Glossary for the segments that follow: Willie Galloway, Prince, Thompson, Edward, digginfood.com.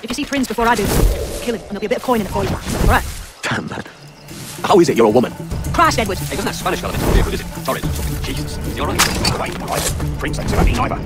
If you see Prince before I do, kill him, and there'll be a bit of coin in the coin box. Alright? Damn, man. How is it you're a woman? Christ, Edward! Hey, doesn't that Spanish element feel good, is it? Sorry, something. Jesus. Is he alright? Right. Prince ain't so happy neither.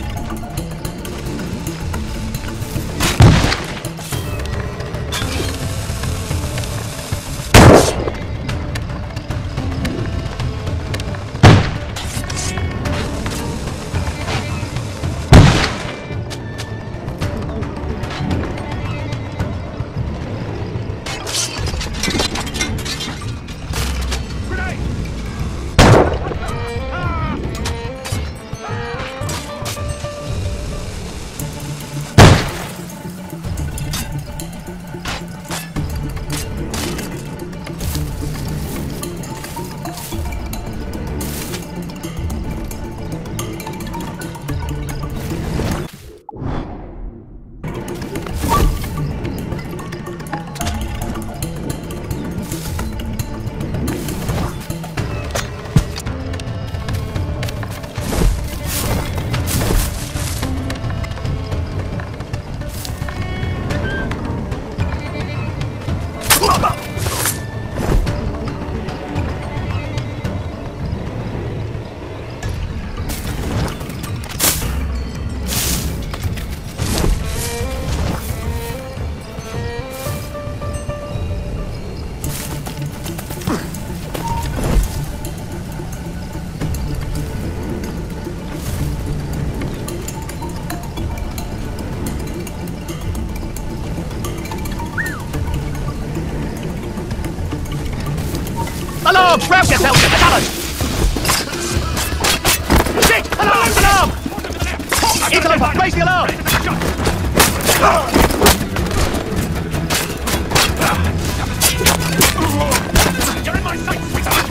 Grab yourself to the challenge! Shit! Alarm! Alarm! Interloper, raise the alarm! You're in my sight, sweetheart!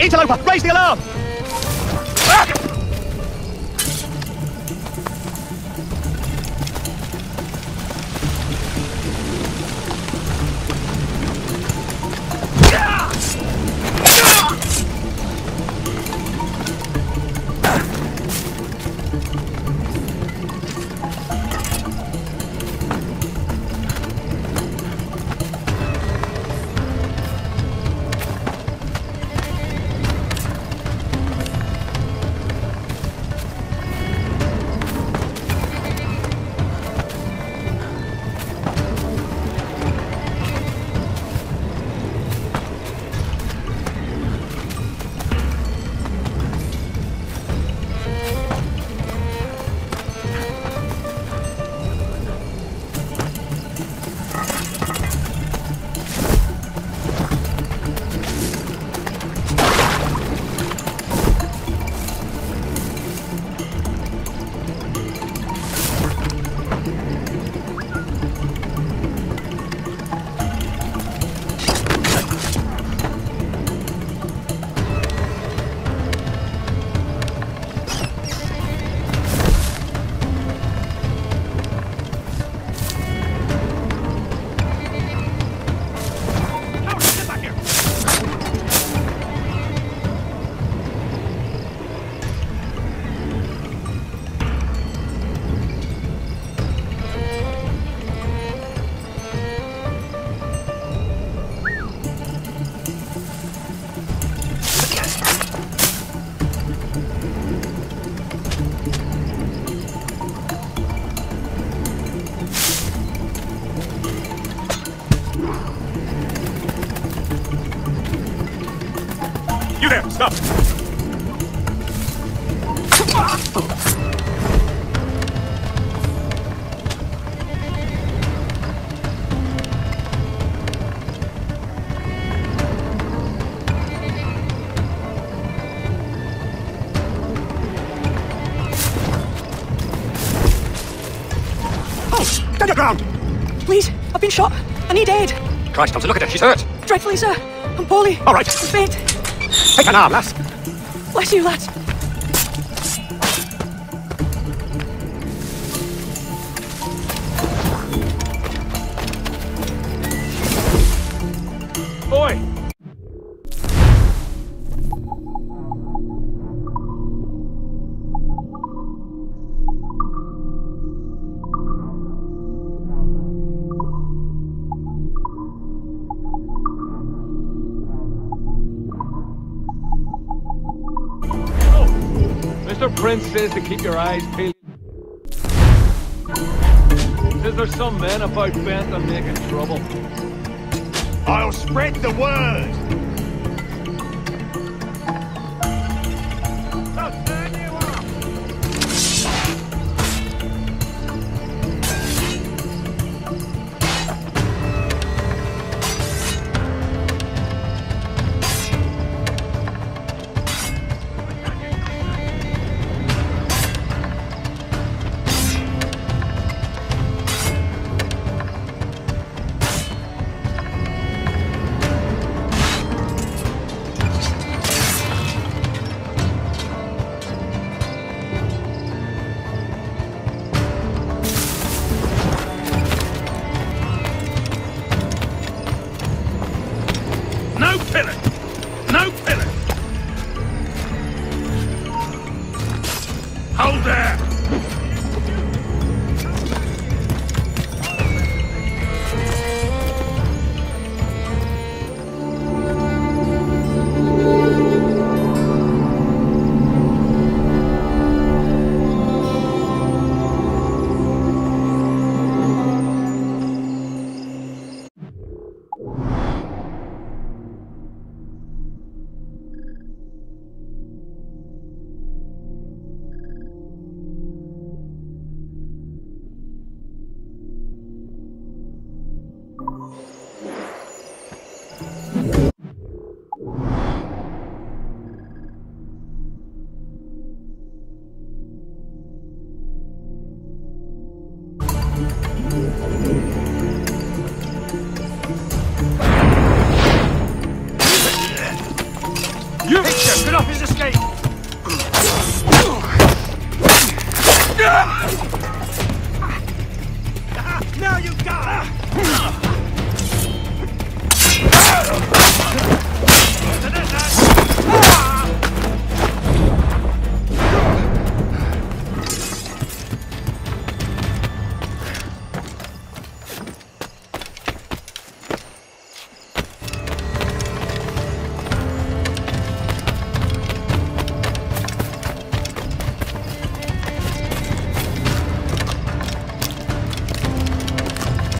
Interloper, raise the alarm! Please, I've been shot. I need aid. Christ, Thompson, look at her. She's hurt. Dreadfully, sir. I'm poorly. All right. I'm faint. Take an arm, lass. Bless you, lad. Boy! Prince says to keep your eyes peeled. Says there's some men about bent on making trouble. I'll spread the word! I'll turn you Get off his escape!